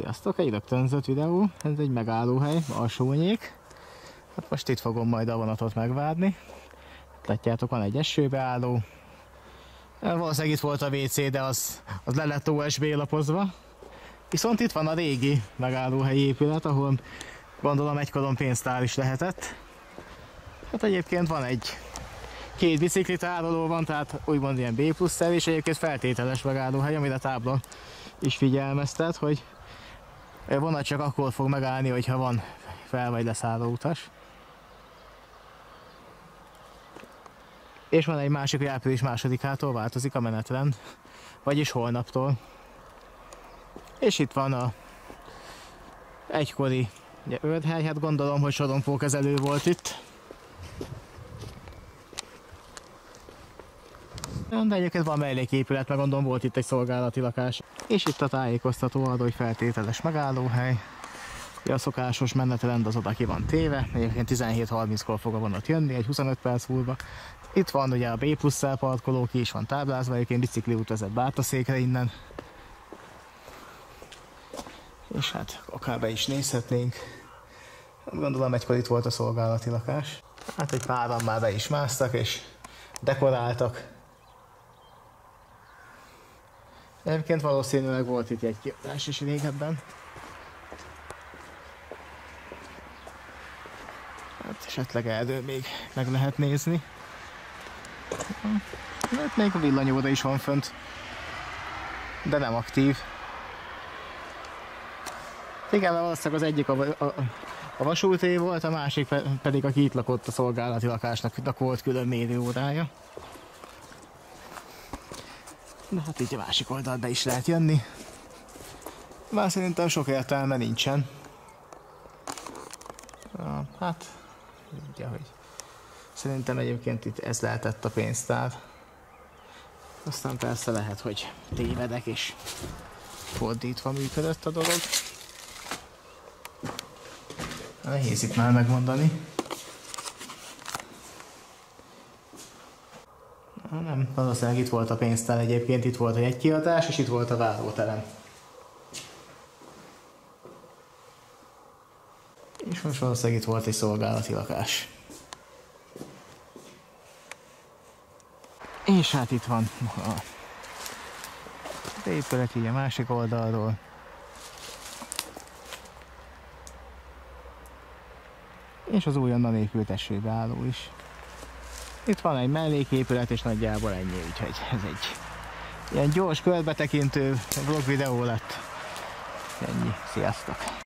Sziasztok, egy rögtönzött videó, ez egy megállóhely, Alsónyék. Hát most itt fogom majd a vonatot megvárni. Látjátok, van egy esőbeálló. Valószínűleg itt volt a WC, de az le lett USB lapozva. Viszont itt van a régi megállóhelyi épület, ahol gondolom egykoron pénztár is lehetett. Hát egyébként van két biciklitároló van, tehát úgymond ilyen B+-szer, és egyébként feltételes megállóhely, amire tábla is figyelmeztet, hogy vonat csak akkor fog megállni, hogyha van fel- vagy leszálló utas. És van egy másik, hogy április 2-től változik a menetrend, vagyis holnaptól. És itt van a egykori őrhely, hát gondolom, hogy sorompókezelő volt itt. De egyébként van melléképület, meg gondolom volt itt egy szolgálati lakás. És itt a tájékoztató arról, hogy feltételes megállóhely. A szokásos menetrend az oda ki van téve, egyébként 17:30-kor fog a vonat jönni, egy 25 perc múlva. Itt van ugye a B+-szel parkoló, ki is van táblázva, egyébként bicikliút vezet Bátaszékre innen. És hát akár be is nézhetnénk. Gondolom egykor itt volt a szolgálati lakás. Hát egy páran már be is másztak és dekoráltak. Egyébként valószínűleg volt itt egy kiadás is régebben. Hát esetleg erről még meg lehet nézni. Hát még a villanyóra is van fönt, de nem aktív. Igen, mert valószínűleg az egyik a vasúté volt, a másik pedig aki itt lakott a szolgálati lakásnak volt külön mérőórája. De hát így a másik oldalt be is lehet jönni. Már szerintem sok értelme nincsen. Hát, ugye, hogy szerintem egyébként itt ez lehetett a pénztár. Aztán persze lehet, hogy tévedek és fordítva működött a dolog. Nehéz itt már megmondani. Nem, valószínűleg itt volt a pénztár egyébként, itt volt egy kiadás, és itt volt a váróterem. És most valószínűleg itt volt egy szolgálati lakás. És hát itt van a épület így a másik oldalról. És az újonnan épült esőbeálló is. Itt van egy melléképület, és nagyjából ennyi, úgyhogy ez egy ilyen gyors körbetekintő vlog videó lett. Ennyi, sziasztok!